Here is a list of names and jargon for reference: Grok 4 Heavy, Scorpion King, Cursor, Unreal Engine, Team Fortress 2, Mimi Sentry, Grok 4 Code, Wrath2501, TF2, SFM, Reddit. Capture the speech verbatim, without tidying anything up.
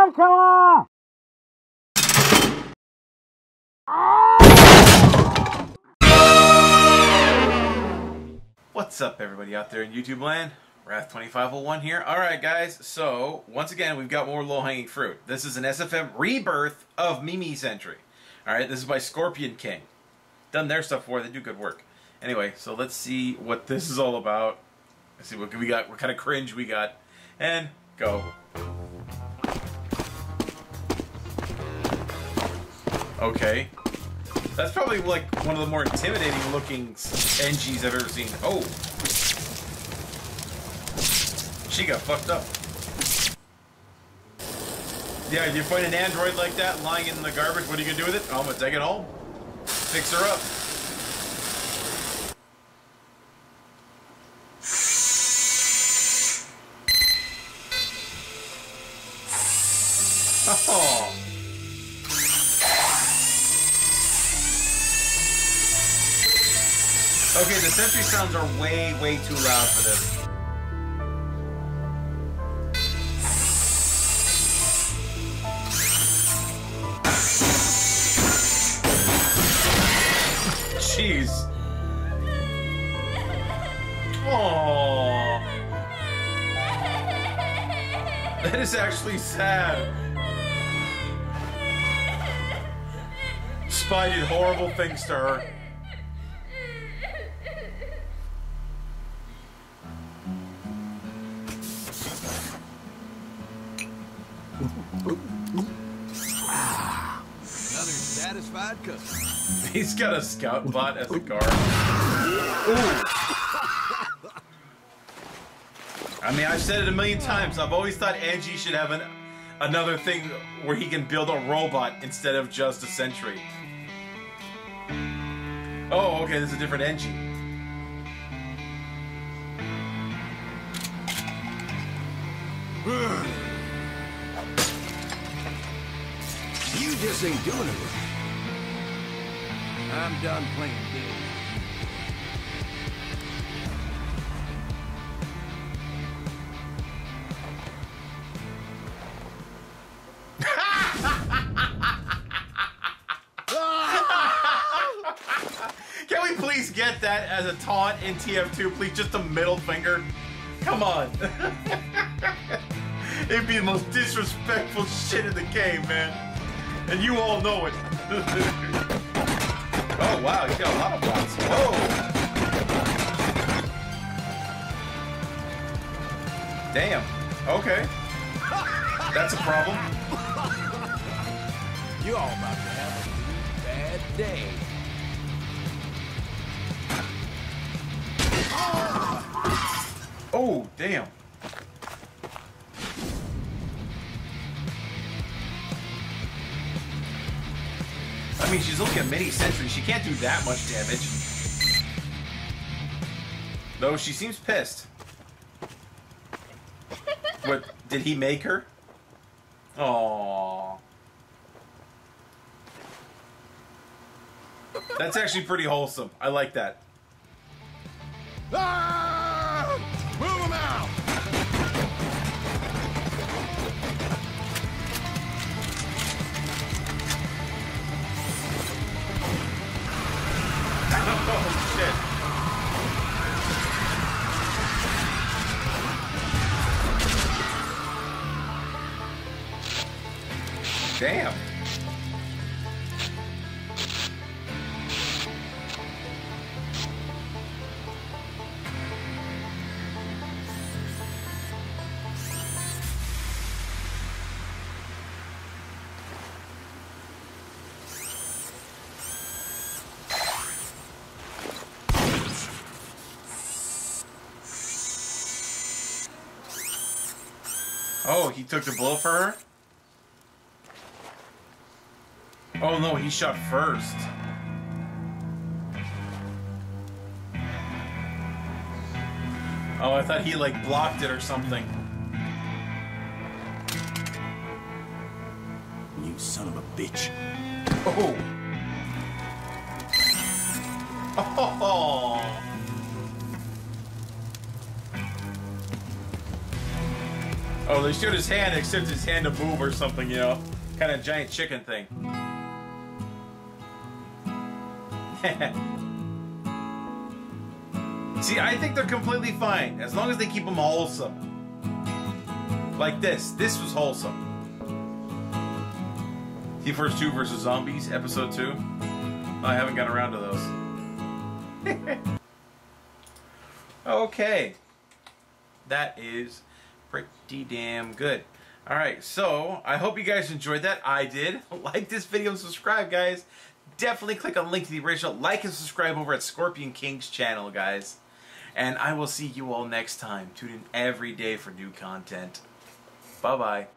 Come on! What's up, everybody out there in YouTube land? Wrath twenty-five oh one here. Alright guys, so once again we've got more low-hanging fruit. This is an S F M rebirth of Mimi Sentry. Alright, this is by Scorpion King. Done their stuff for, they do good work. Anyway, so let's see what this is all about. Let's see what we got, what kind of cringe we got. And go. Okay. That's probably like one of the more intimidating looking N Gs I've ever seen. Oh! She got fucked up. Yeah, you find an android like that lying in the garbage, what are you gonna do with it? Oh, I'm gonna take it home. Fix her up. Oh! Okay, the sentry sounds are way, way too loud for this. Jeez. Aww. That is actually sad. Spy did horrible things to her. He's got a scout bot as a guard. Ooh. I mean, I've said it a million times. I've always thought Angie should have an, another thing where he can build a robot instead of just a sentry. Oh, okay, this is a different Angie. You just ain't doing it right. I'm done playing games. Can we please get that as a taunt in T F two? Please, just a middle finger. Come on. It'd be the most disrespectful shit in the game, man. And you all know it. Oh wow, he's got a lot of bots. Whoa! Damn. Okay. That's a problem. You all about to have a bad day. Oh, damn. I mean, she's looking at Mini Sentry. She can't do that much damage. Though she seems pissed. What? Did he make her? Aww. That's actually pretty wholesome. I like that. Ah! Move him out! Oh, shit. Damn. Oh, he took the blow for her? Oh no, he shot first. Oh, I thought he like blocked it or something. You son of a bitch. Oh. Oh. Oh, they showed his hand, except his hand to move or something, you know. Kind of giant chicken thing. See, I think they're completely fine, as long as they keep them wholesome. Like this. This was wholesome. Team Fortress two versus Zombies, Episode two. I haven't got around to those. Okay. That is pretty damn good. Alright, so I hope you guys enjoyed that. I did. Like this video and subscribe, guys. Definitely click on the link to the original. Like and subscribe over at Scorpion King's channel, guys. And I will see you all next time. Tune in every day for new content. Bye-bye.